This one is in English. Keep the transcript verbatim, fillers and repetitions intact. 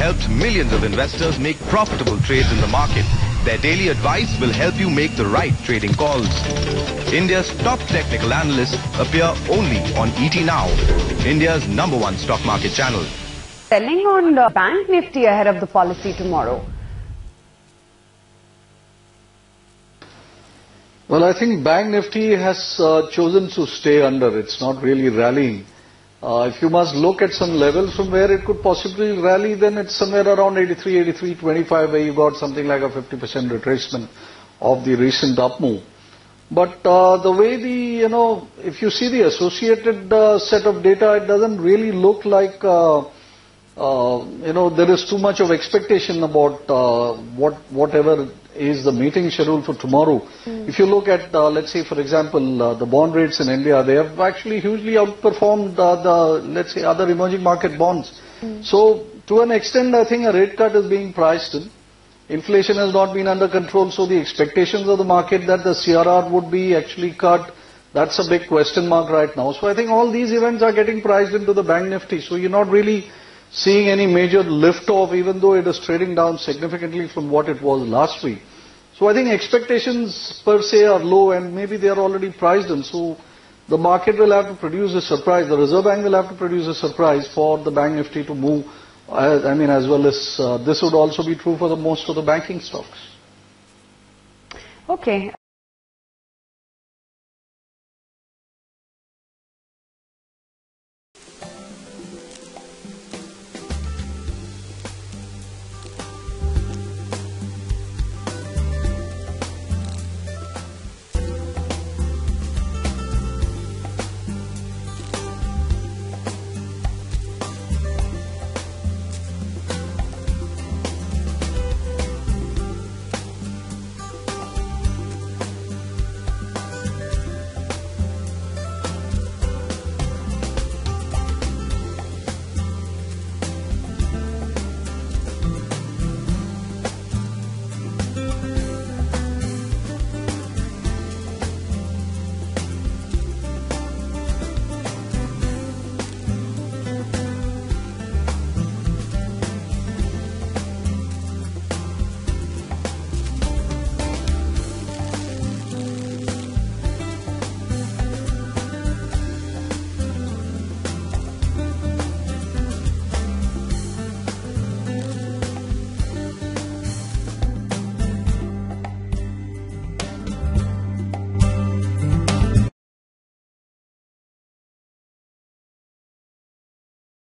helped millions of investors make profitable trades in the market. Their daily advice will help you make the right trading calls. India's top technical analysts appear only on E T Now, India's number one stock market channel. Selling on the Bank Nifty ahead of the policy tomorrow. Well, I think Bank Nifty has uh, chosen to stay under. It's not really rallying. Uh, if you must look at some levels from where it could possibly rally, then it's somewhere around eighty-three, eighty-three twenty-five, where you got something like a fifty percent retracement of the recent up move. But uh, the way the, you know, if you see the associated uh, set of data, it doesn't really look like, uh, uh, you know, there is too much of expectation about uh, what whatever is the meeting schedule for tomorrow. Mm. If you look at, uh, let's say, for example, uh, the bond rates in India, they have actually hugely outperformed uh, the, let's say, other emerging market bonds. Mm. So, to an extent, I think a rate cut is being priced in. Inflation has not been under control, so the expectations of the market that the C R R would be actually cut, that's a big question mark right now. So, I think all these events are getting priced into the Bank Nifty. So, you're not really seeing any major lift off, even though it is trading down significantly from what it was last week. So I think expectations per se are low and maybe they are already priced in. So the market will have to produce a surprise. The Reserve Bank will have to produce a surprise for the Bank Nifty to move. I, I mean, as well as uh, this would also be true for the most of the banking stocks. Okay.